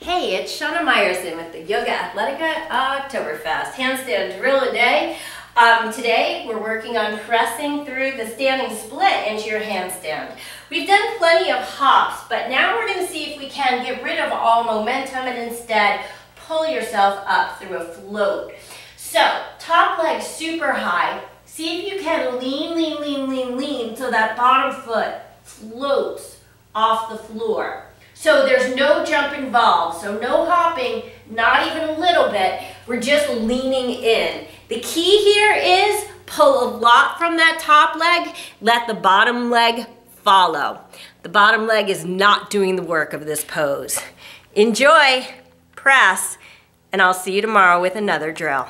Hey, it's Shana Meyerson with the Yoga Athletica Oktoberfest handstand drill a day. Today we're working on pressing through the standing split into your handstand. We've done plenty of hops, but now we're going to see if we can get rid of all momentum and instead pull yourself up through a float. So top leg super high. See if you can lean, lean, lean, lean, lean till that bottom foot floats off the floor. So there's no jump involved, so no hopping, not even a little bit. We're just leaning in. The key here is pull a lot from that top leg, let the bottom leg follow. The bottom leg is not doing the work of this pose. Enjoy, press, and I'll see you tomorrow with another drill.